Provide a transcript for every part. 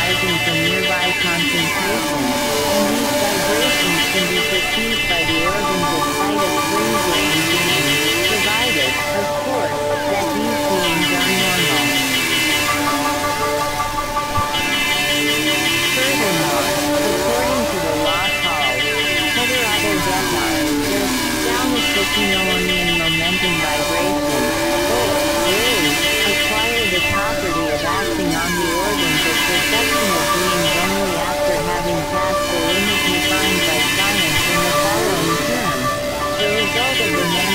arising from nearby concentrations, and these vibrations can be perceived by the organs of cytosol beings, provided, of course, that these beings are normal. Furthermore, according to the law called Federado Depar, the sound of momentum vibration, acquire the property of acting on the organs of perception of being only after having passed the limit defined by science in the following terms. The result of the manifestation is an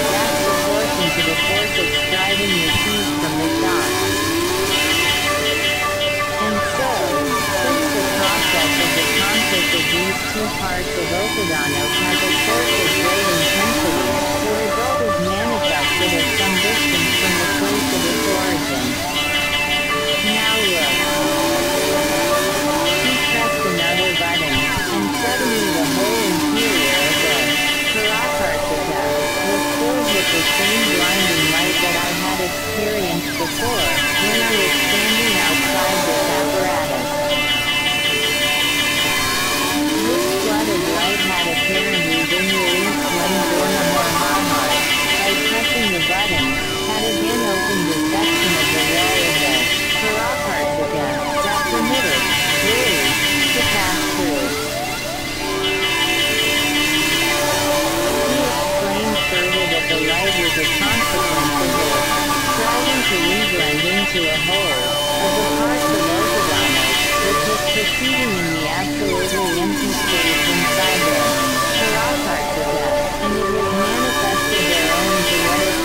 exact proportion to the force of striving received from the thought. And so, since the process of the conflict of these two parts of Okadano has a force of great intensity, the result is manifested as some distance from the place of its origin. Now look. He pressed another button, and suddenly the whole interior of the Parapartita was filled with the same blinding light that I had experienced before, when I was standing outside this apparatus. This flood of light had apparently been released when Dorna Mormahar, by pressing the button, had again opened the section of the wall of the Parapartita that permitted rays to pass through. He explained further that the light was a consequence of the striving to reblend into a whole of the parts of Okadano, which was proceeding in the absolutely empty space inside the Parapartita, and it was manifested their own genetic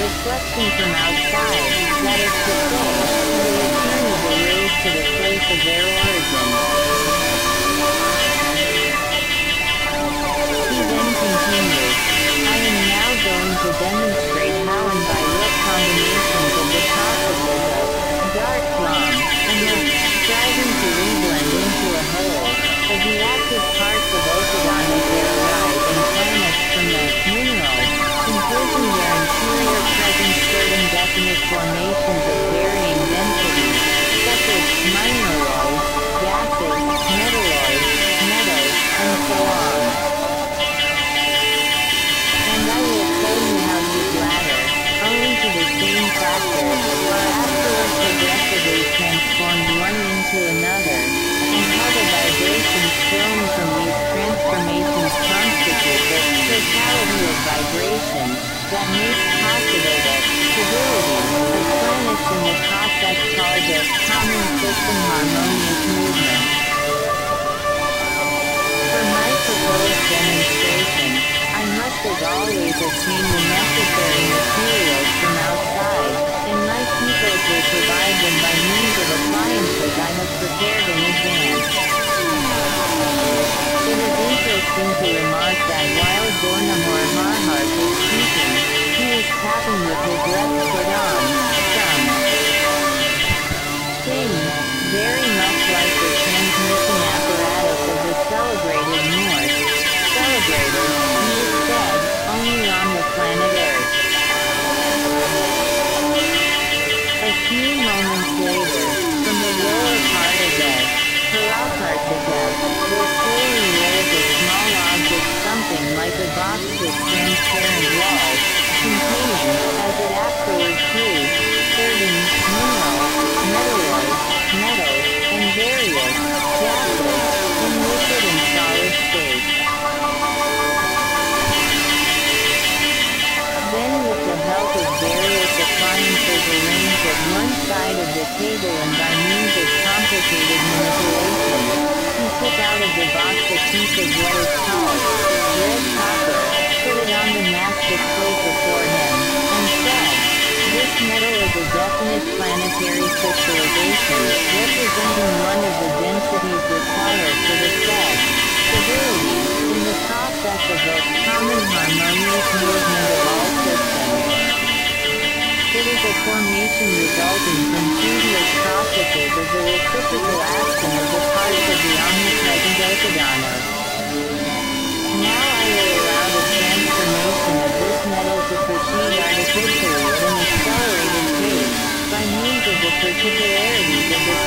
reflection from outside, that is to say, the return of the rays to the place of their origin. He then continues, I am now going to demonstrate how and by what combinations of the processes of dark ram and the striving to reblend into a whole of the active parts of Okadano that arise and planets from the minerals, imposing their interior presence certain definite formations of varying densities, such as mineraloids, gases, metalloids, metals, and so on. And I will show you how these latter, owing to the same factors, are afterwards progressively transformed one into another, and how the vibrations thrown from these transformations constitute the totality of vibration that makes possible the stability of planets in the process called the common system harmonious movement. For my proposed demonstration, I must as always obtain the necessary materials from outside, and my people will provide them by means of appliances I have prepared in advance. It is interesting to remark that while Dorna Mormahar is speaking, he is tapping with his left foot on some thing, very much like the transmission apparatus of the celebrated North. Celebrated, he is said, only on the planet Earth. A few moments later, from the lower part of the Parapartita, the slowly rolls a small object something like a box with transparent walls, containing, as it afterwards proved, certain minerals, metalloids, metals, and various gases in liquid and solid state. Then with the help of various appliances arranged at one side of the table and by means of complicated manipulations, he took out of the box a piece of what is called red copper, put it on the massive plate before him, and said, this metal is a definite planetary crystallization, representing one of the densities required for the said stability in the process of the common harmonious movement of all systems. It is a formation resulting from previous processes of the reciprocal action of the parts of the omnipresent Okadano. Now I will allow the transformation of this metal to proceed artificially at an accelerated pace, by means of the particularities of the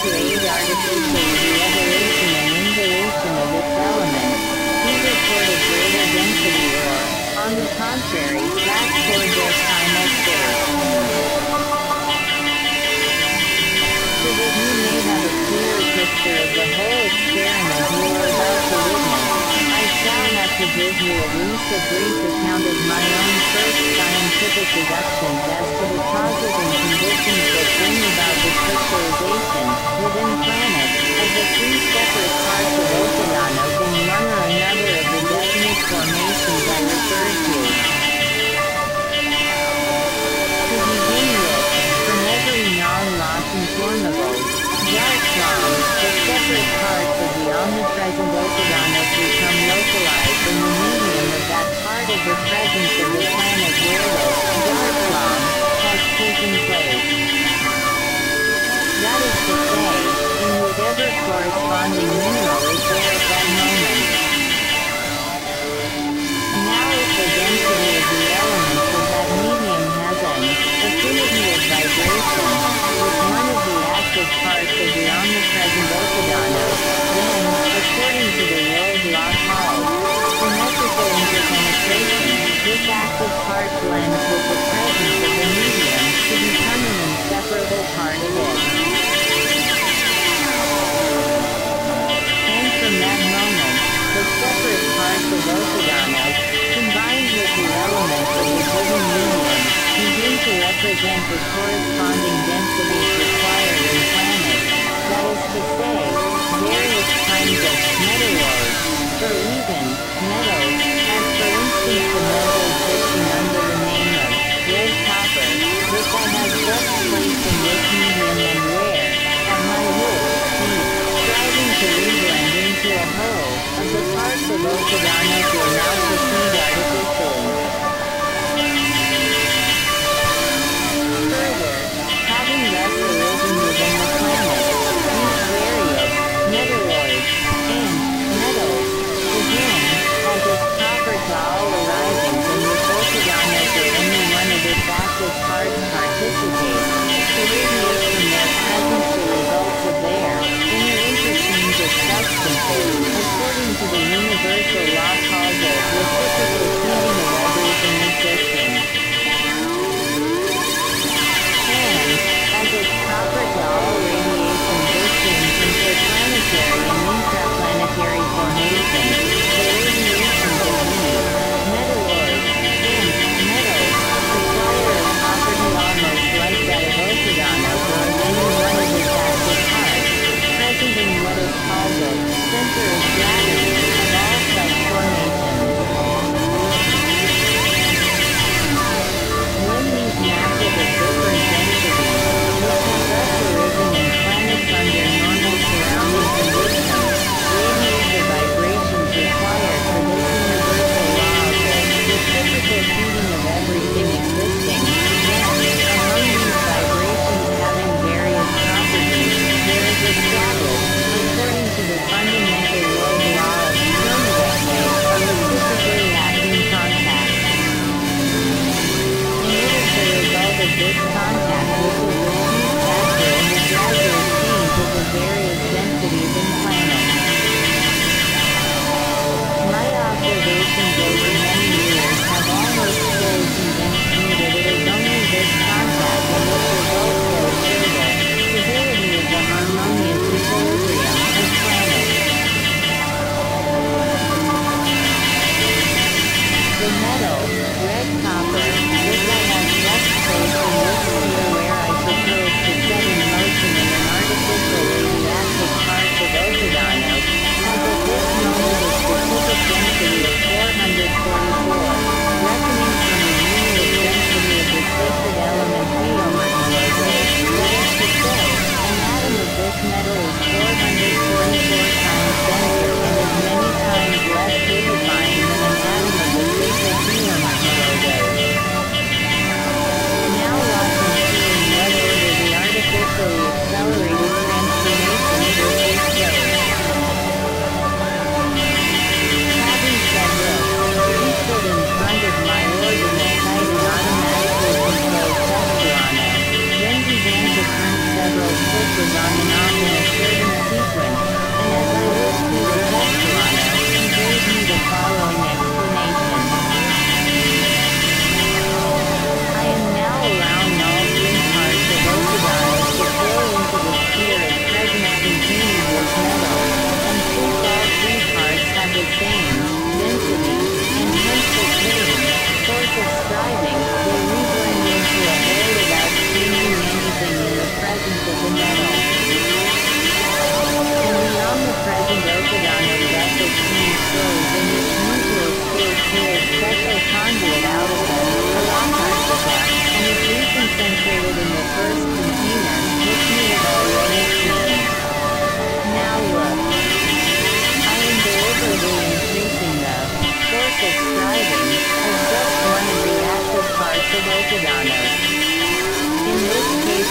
created artificial re-evolution and involution of its elements, he reported greater density or, on the contrary, back toward their primal state. So that you may have a clearer picture of the whole experiment you are about to witness, I shall have to give you at least a brief account of my own first scientific deductions as to the causes and conditions that bring about the crystallization, within planets, of the three separate parts of Okinawa in one or another of the definite formations I referred to. To begin with, from every non-loss informable, dark form, the separate parts of the omnipresent Okinawa become localized in the medium of that part of the presence of the planet where the dark form has taken place. That is to say, in whatever corresponding mineral is there at that moment. Now if the density of the elements of that medium has an affinity of vibration with one of the active parts of the omnipresent Okinawa, then, according to the world law called symmetrical interpenetration, this active part blends with the presence of the medium to become an inseparable part of it. And from that moment, the separate parts of Okinawa, combined with the elements of the given medium, begin to represent the corresponding densities required in planets, that is to say, various kinds of metalloids, or even metals, as for instance the metal existing under the name of red copper, which I have just placed in this medium and where, at my will, striving to reblend into a whole, of the parts of Okinawa will now proceed artificially. Further, having left the region within the planet, these various metalloids and metals begin, as if proper to all arising from the Okinawa or any one of its active parts participates, to radiate from their presence the results of their inner interchange of substances, according to the universal law called the reciprocal feeding of everything.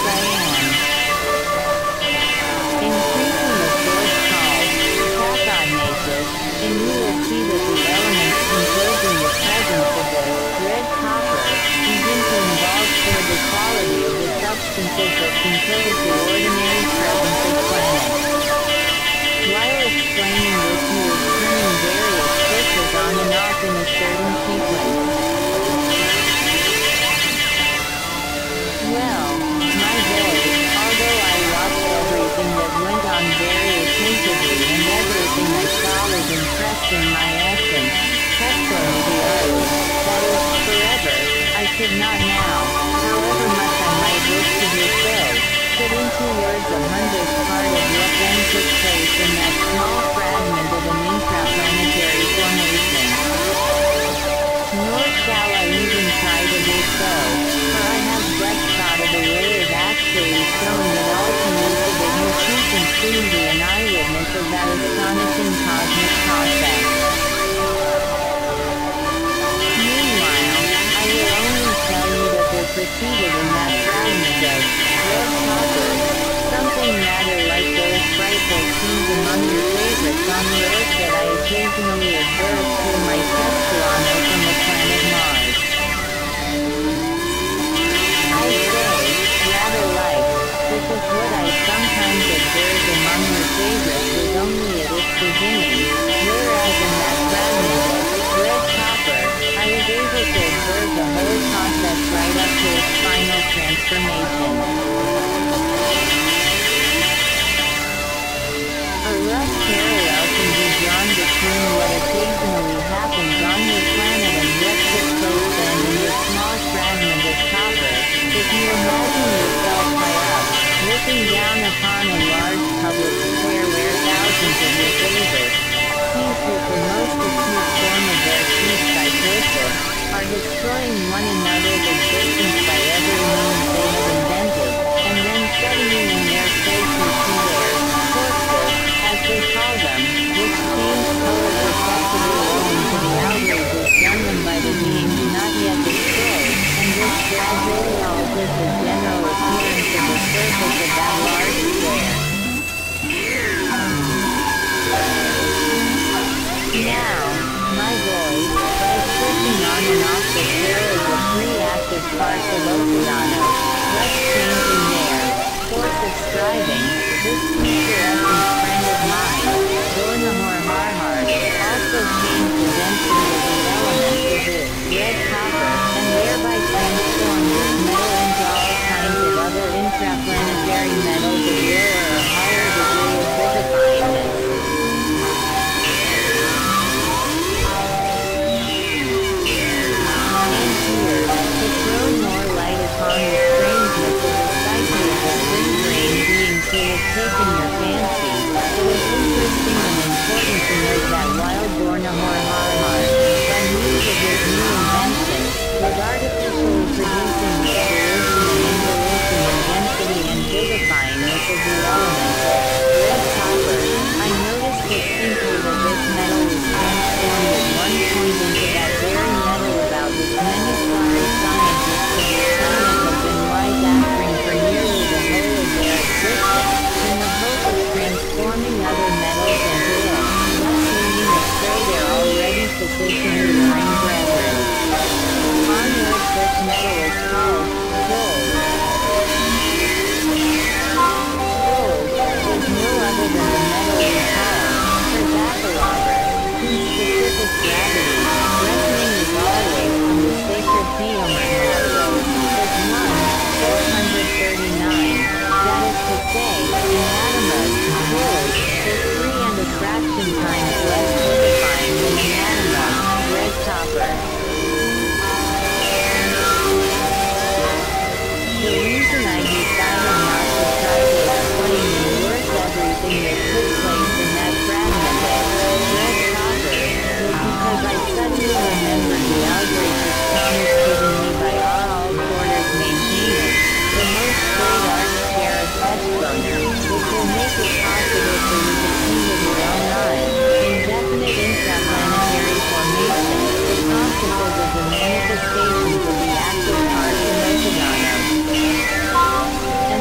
Diane. Increasing the force called Tachomesis, and you will see that the elements involved in the presence of the red copper begin to involve for the quality of the substances that compose the ordinary presence of planets. While explaining this, you will turn various crystals on and off in a certain sequence. Well, my boy, although I watched everything that went on very attentively and everything I saw was impressed in my essence, testing the earth, that is, forever, I could not now, however much I might wish to be filled, put into words 100th part of what then took place in that small fragment of an intraplanetary formation. Nor shall I even try to do so, for I have just thought of a way of actually showing it all to you so that you too can soon be an eyewitness of that astonishing cosmic process. Meanwhile, I will only tell you that there proceeded in that fragment of red copper something rather like those frightful scenes among your favorites on the earth that I occasionally observe through my Tepsilon from the planet Mars. I say, rather like, this is what I sometimes observe among your favorites is only at its beginning, whereas in that fragment of red copper, I was able to observe the whole process right up to its final transformation. A rough parallel can be drawn between what occasionally happens on your planet and what took place then in your small fragment of copper. If you imagine yourself high up, looking down upon a large public square where thousands of your favorites, teeth with the most acute form of their teeth psychosis, are destroying one another's existence by every means they have invented, and then suddenly in their place you see their forces, as they call them, which seems totally respectable owing to the outrages done them by the being not yet destroyed, and this gradually alters the general appearance of the surface of that large square. Now, my boy, by switching on and off the pair of the three active parts of Oceano, let's change in their force of striving, this future essence Gornahor Harhard also changed the density of the elements of this red copper, and thereby transformed this metal into all kinds of other intraplanetary metals of rarer or higher degree of vitifyingness. And here, to throw more light upon the strangeness of the cycle of the three-brain beings who have taken your fancy, it is interesting and important to note that while Gornahor Harhard, by means of his new invention, was artificially producing the evolution and evolution in density and vivifying with the elements of red copper, I noticed distinctly that this metal was transformed at one point into that very metal about which many prior scientists of the planet have been wise acting for nearly the whole of their existence, in the hope of transforming other metals into it, thus leaving astray their already sufficiently learned brethren. On earth, such metal is called gold. Gold is no other than the metal in power, for candelabra, whose specific gravity, reckoning is always from the sacred theomer, is 1/439. That is to say, in atomos, gold is 3 and a fraction times less vivifying than an atomos, red copper. The reason I decided not to try to explain in words everything that took place in that fragment of red copper was because I suddenly remembered the outrageous promise given me by our all-quarters maintainer, the most great which will make it possible for you to see with your own eyes, indefinite intraplanetary formation, the consequence of the manifestations of the active parts of Oceano. And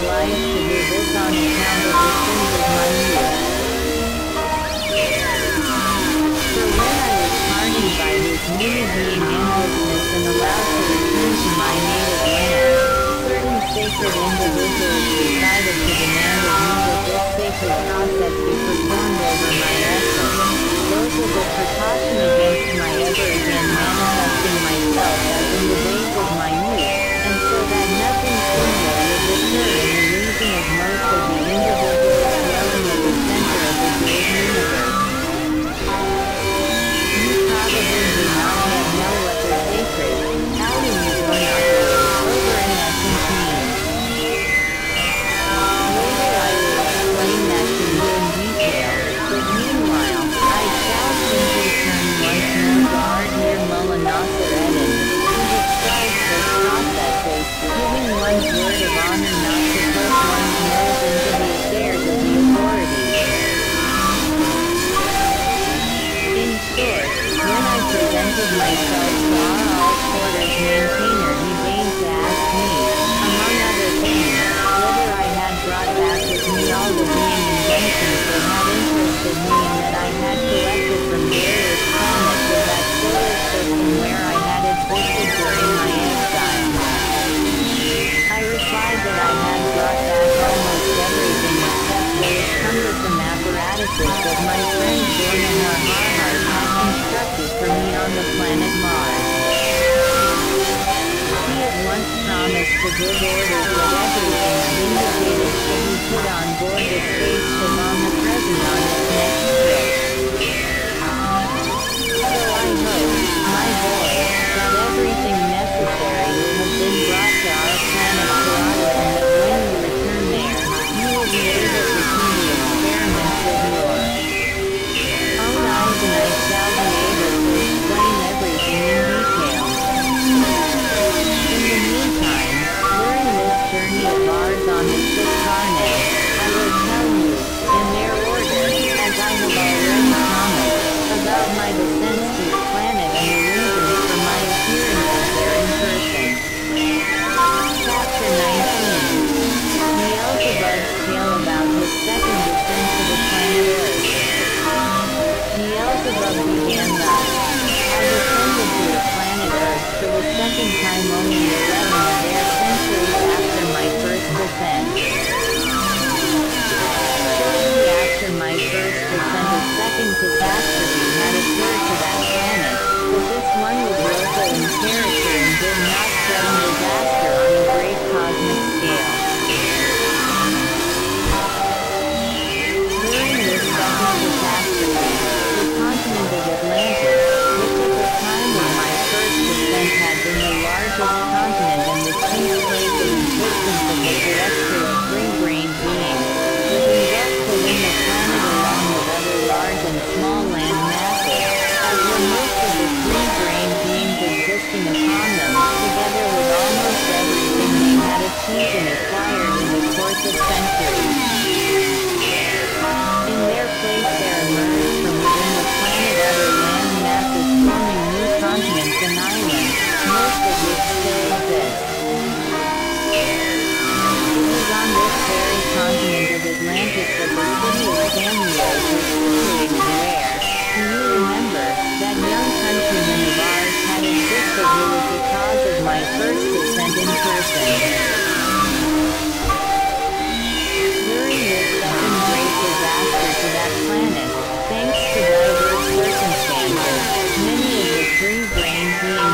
obliged to do this on account of the sins of my youth. So when I was hardened by his nudity and endlessness and allowed to return to my native land, certain sacred individuals decided to demand of me that this sacred process be performed over my vessel. Those are the precaution against my ever again manifesting myself as in the days of my youth, and so that nothing similar would recur in the region of most of the individuals dwelling at the center of the great universe. You probably do not yet know what the sacred, outing is going on over in essence means. Later I will explain that to you in detail, but meanwhile, I shall simply turn once more to Ardhir Mulanasar Eddin, who describes this process as giving one's word of honor not to put one's nose into the affairs of the authorities. In short, when I presented myself to Our Quarter's maintainer, he deigned to ask me, among other things, whether I had brought back with me all the vain inventions that had interested me and that I had collected from various planets of that solar system where I had existed during my exile. I replied that I had brought back almost everything except those cumbersome apparatuses that my friend Dornan Harhar had constructed for me on the planet Mars. He had once promised to give orders that everything indicated should be put on board the spaceship on the present on its next trip. So I hope, my boy, that everything necessary will have been brought to our planet Parada, and that when you return there, you will be able to see the experiments with your own eyes, and I shall be able to explain everything in detail. In the meantime, during this journey of ours on the ship Carne, I will tell you, in their order, as I have already promised, about my descent to the planet and the reasons for my appearances there in person. Chapter 19. Beelzebub's tale about his second descent to the planet Earth. Beelzebub began thus: I descended to the planet Earth for the second time only 11 of their centuries after my first descent. Shortly after my first descent, a second catastrophe had occurred to that planet, but this one was local in character and did not threaten disaster on a great cosmic scale. During this second catastrophe, the continent of Atlantis, which at the time of my first descent had been the largest continent and the chief place of existence of the terrestrial free-brained being, was engulfed within the planet along with other large and small land masses, as were most of the free-brained beings existing upon them, together with almost everything they had achieved and acquired in the course of centuries. In their place there emerged from within the planet other land masses forming new continents and islands, most of which still exist. It was on this very continent of Atlantis that the city of Samios was situated, where, do you remember, that young countryman of ours had assisted me with the cause of my first descent in person. During this second great disaster to that planet, thanks to diverse circumstances, many of the free-brained beings who were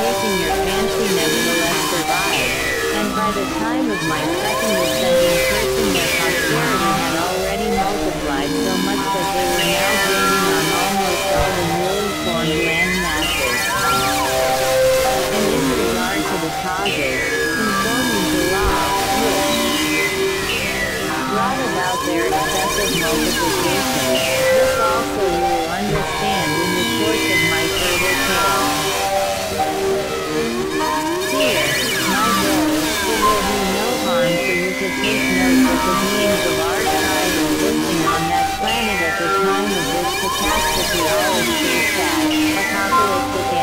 taking your fancy nevertheless survived, and by the time of my second descent in person their posterity had already multiplied so much that they were now gaining on almost all the newly formed land masses. And in regard to the causes, conforming to law, brought about their excessive multiplication. This also you will understand in the course of my further tale. Here, my boy, it will do no harm for you to take note that the beings of our tribe existing on that planet at the time of this catastrophe always faced that apocalyptic end.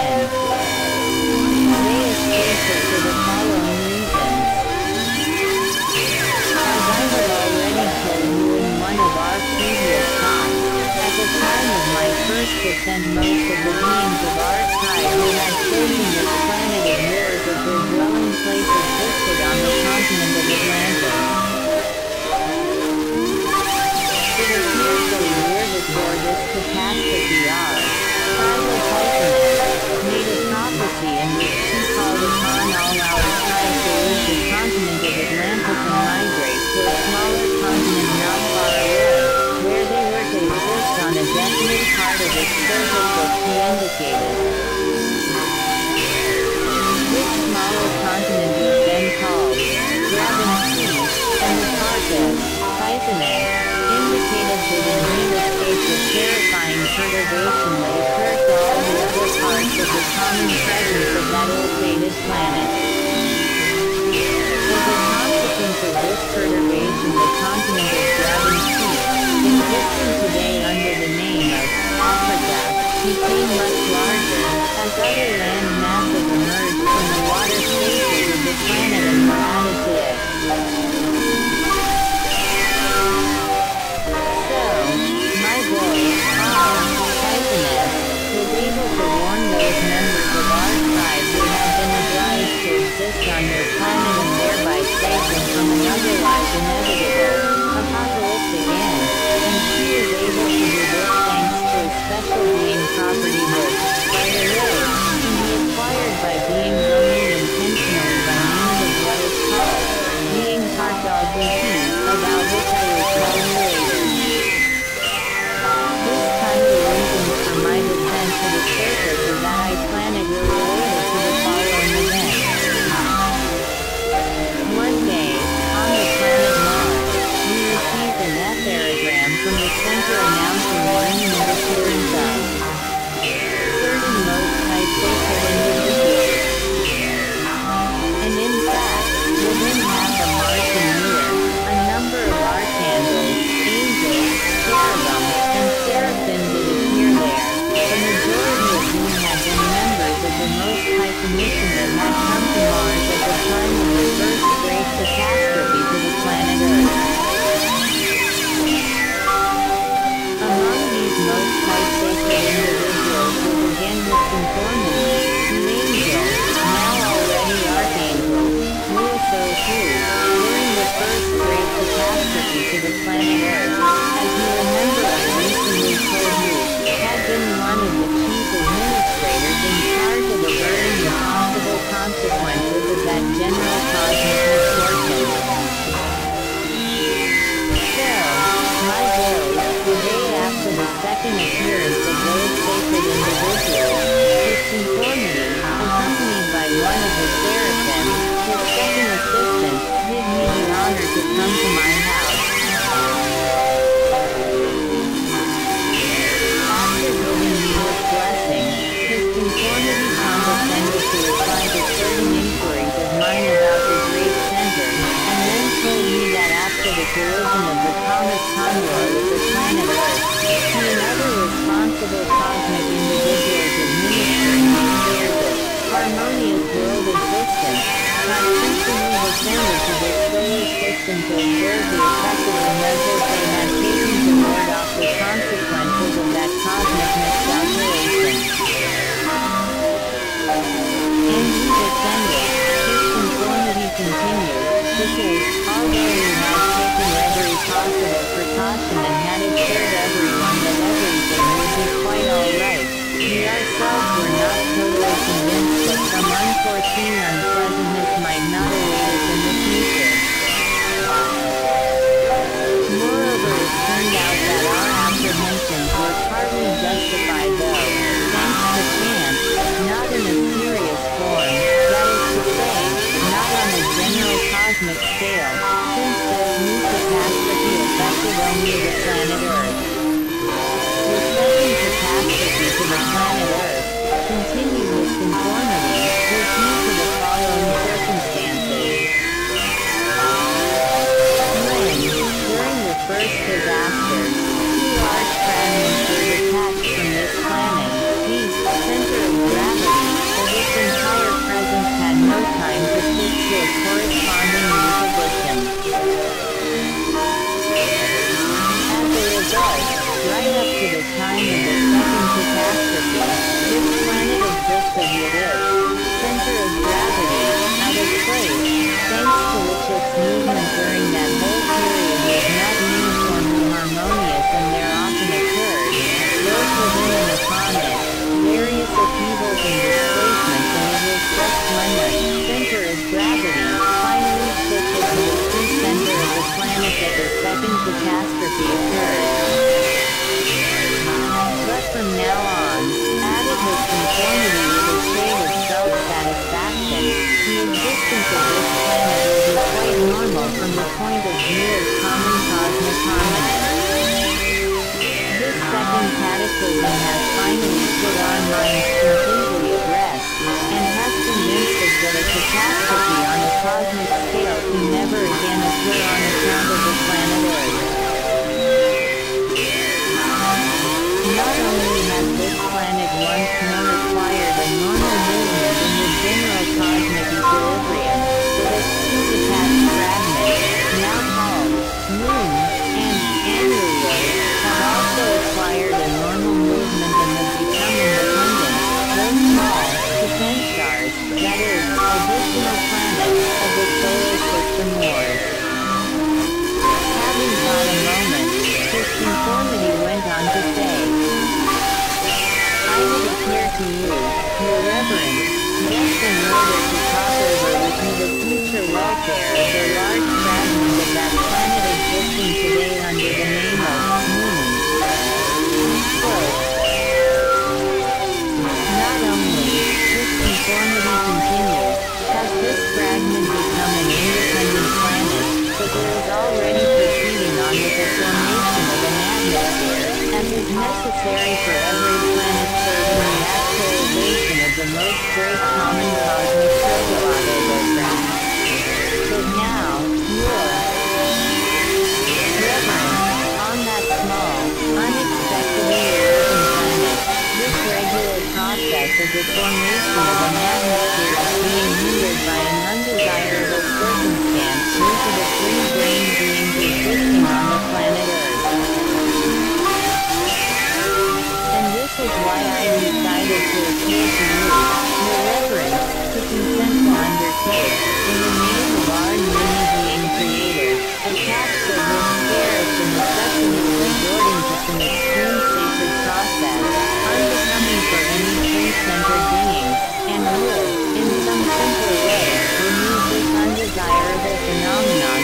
They escaped it for the following reasons. for this catastrophe are private licenses, native property, and which he called upon all our tribes to leave the continent of Atlantis and migrate to a smaller continent not far away, where they were to exist on a definite part of its surface as he indicated. This smaller continent was then called Dragon and the Parthas, Pythoness, indicated that in real estate the terrifying perturbation that occurred to all the other parts of the common presence of that old faded planet. As a consequence of this perturbation, the continent of Dragon Sea, existing today under the name of Africa, became much larger, as other land masses emerged from the water spaces of the planet and were added to it. On their planet and thereby saving from an otherwise inevitable, apocalyptic end, and she is able to do this thanks to a special being property which, by the way, can be acquired by being willing intentionally by means of what is called being hot dog routine, about which I will tell you later. This kind of reasons for my descent to the surface is that I planet will related to the following event. From the center announcing warning and appearance of certain most high sacred individuals. And in fact, within half a marching year, a number of archangels, angels, cherubim, and seraphim did appear there. The majority of these had been members of the most high commission that had come to Mars at the time of the first great catastrophe to the planet Earth. Most high sacred individuals was again misinformed, an angel, now already archangel, Luso who, during the first great catastrophe to the planet Earth, as you remember I recently told you, had been one of the chief administrators in charge of averting the possible consequences of that general cosmic misfortune. So, my boys, today after the second appearance of those sacred individuals, its conformity, accompanied by one of the seraphim, his second assistant, did me the honor to come to my house. After giving me this blessing, his conformity condescended to reply to certain inquiries of mine about the great center, and then told me that after the collision of the comet Condor with the planet Earth, to another responsible cosmic individuals administering these spheres of harmonious world existence, consistently descended to this solar system to observe the effective measures they had taken to ward off the consequences of that cosmic miscalculation. In these ascendants, this conformity continued, because although we had taken every possible precaution and had assured everyone that everything would be quite alright, we ourselves were not totally convinced that some unforeseen unpleasantness might not await us in the future. Moreover, it turned out that our apprehensions were partly justified though, thanks to chance, not in a serious form, that is to say, not on a general cosmic scale, since this new catastrophe affected only the planet Earth. The second catastrophe to the planet Earth continued with conformity, which due to the following circumstances. When, during the first disaster, two large fragments were detached from this planet, the center of gravity, of its entire presence had no time to fit to a corresponding equilibrium. As a result, right up to the time of the second catastrophe, this planet exists as it is, center of gravity, at a place, thanks to which its movement during that whole period was not uniformly harmonious and there often occurred, catastrophe occurred. But from now on, Abbott was conformity with a state of self-satisfaction. The existence of this planet is quite normal from the point of view of common cosmic harmony. This second cataclysm has finally put our minds completely at rest, and has convinced us that a catastrophe on a cosmic scale can never again occur on account of the planet Earth. Not only has this planet once more acquired a normal movement in the general cosmic equilibrium, but its two detached fragments, now called Moon and Aneroid, have also acquired a normal movement and have become independent, though small, defense stars, that is, additional planets of the solar system wars. Having got a moment, his conformity went on to say, "I would appear to you, your reverence, just in order to cross over with me the future welfare of the large fragment of that planet existing today under the name of Moon." Not only this conformity continues, has this fragment become an independent planet, but there is already proceeding on with the formation of an atmosphere, as is necessary for every planet serving the actualization of the most great common cosmic proto-lotto program. But now, your reverence, on that small, unexpectedly emerging planet, this regular process of the formation of an atmosphere is being hindered by an undesirable circumstance due to the free-brain beings existing on the planet Earth. This is why I decided to appeal to you, your reverence, to consent to undertake, in the name of our newly being creator, a task of which there is the necessity of resorting to some extreme sacred process, unbecoming for any tree-centered being, and will, in some simple way, remove this undesirable phenomenon